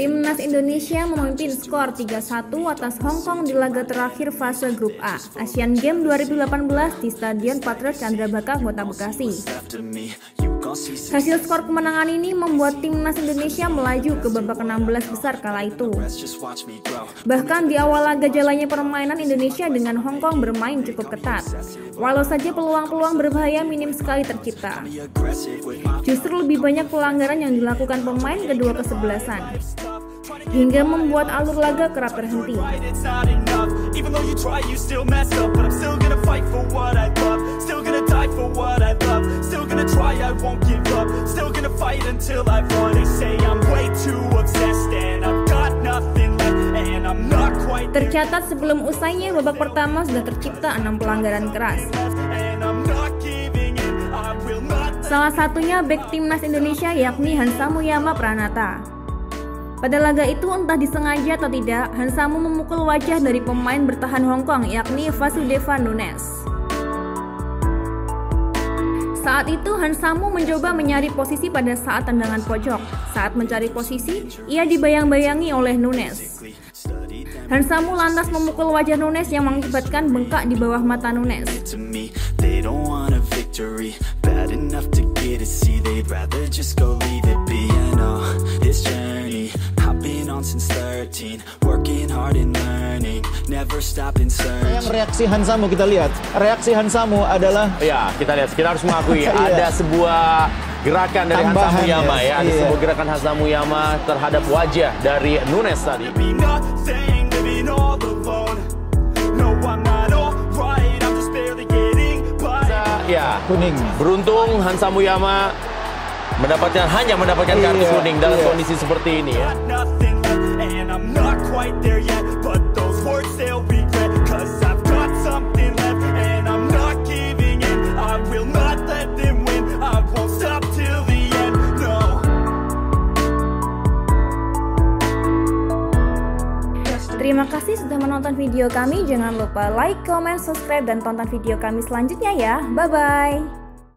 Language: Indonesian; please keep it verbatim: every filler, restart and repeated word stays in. Timnas Indonesia memimpin skor tiga satu atas Hong Kong di laga terakhir fase grup A Asian Games dua ribu delapan belas di Stadion Patriot Candra Baka, Kota Bekasi. Hasil skor kemenangan ini membuat Timnas Indonesia melaju ke babak enam belas besar kala itu. Bahkan di awal laga jalannya permainan, Indonesia dengan Hong Kong bermain cukup ketat. Walau saja peluang-peluang berbahaya minim sekali tercipta. Justru lebih banyak pelanggaran yang dilakukan pemain kedua kesebelasan, hingga membuat alur laga kerap terhenti. Tercatat sebelum usainya babak pertama sudah tercipta enam pelanggaran keras. Salah satunya bek Timnas Indonesia yakni Hansamu Yama Pranata. Pada laga itu, entah disengaja atau tidak, Hansamu memukul wajah dari pemain bertahan Hong Kong yakni Vasudeva Nunes. Saat itu Hansamu mencoba mencari posisi pada saat tendangan pojok. Saat mencari posisi, ia dibayang-bayangi oleh Nunes. Hansamu lantas memukul wajah Nunes yang mengakibatkan bengkak di bawah mata Nunes. Yang reaksi Hansamu kita lihat, reaksi Hansamu adalah ya kita lihat, kita harus mengakui iya. Ada sebuah gerakan dari Tambahan Hansamu Yama ya, ya. Ada iya. sebuah gerakan Hansamu Yama terhadap wajah dari Nunes tadi. Ya, kuning. Beruntung Hansamu Yama mendapatkan hanya mendapatkan iya, kartu kuning dalam iya. kondisi seperti ini ya. Terima kasih sudah menonton video kami. Jangan lupa like, comment, subscribe, dan tonton video kami selanjutnya ya. Bye-bye.